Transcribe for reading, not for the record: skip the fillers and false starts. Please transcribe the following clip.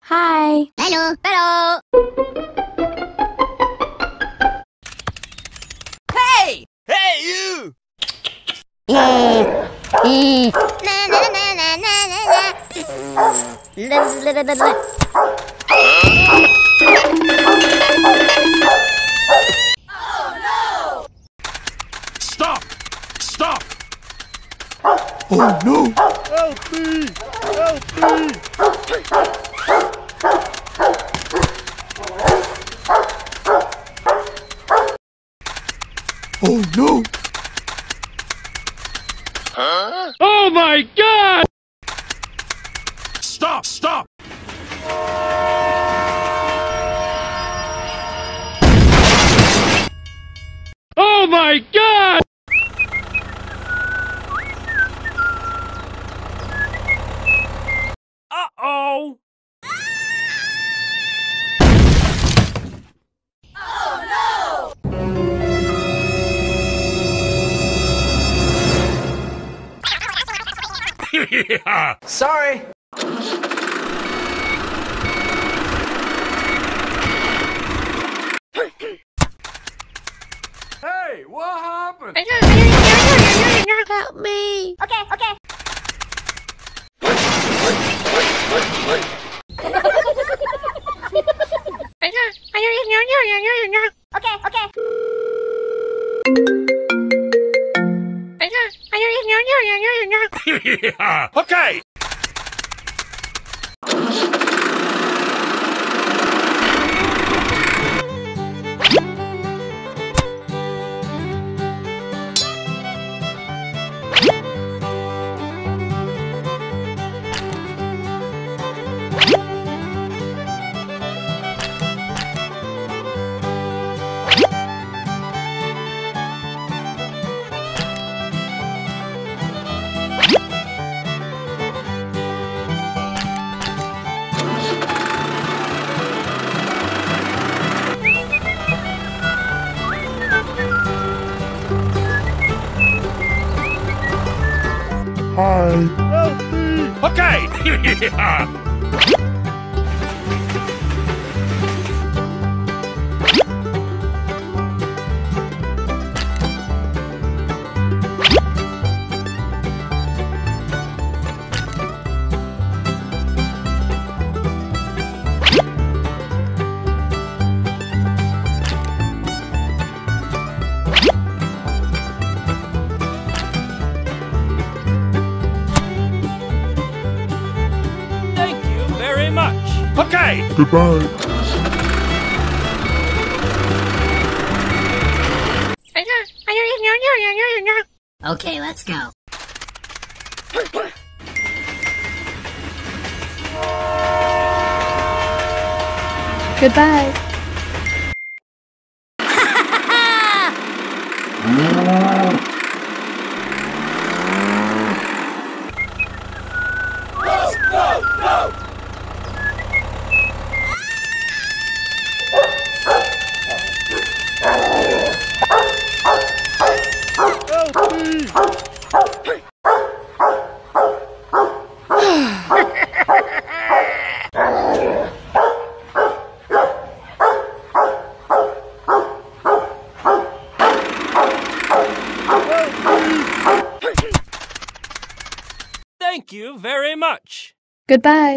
Hi. Hello. Hello. Hey. Hey you. Oh no! Stop! Stop! Oh no! Help me! Help me! Oh no! Huh? Oh my God! Stop! Stop! Oh my God! Uh-oh! Yeah. Sorry. Hey, what happened? I got help me. Okay, okay. Okay, okay. Yeah. Okay. Hi. Okay. Yeah. Okay. Goodbye. Okay, let's go. Goodbye. Go, go, go! Thank you very much. Goodbye.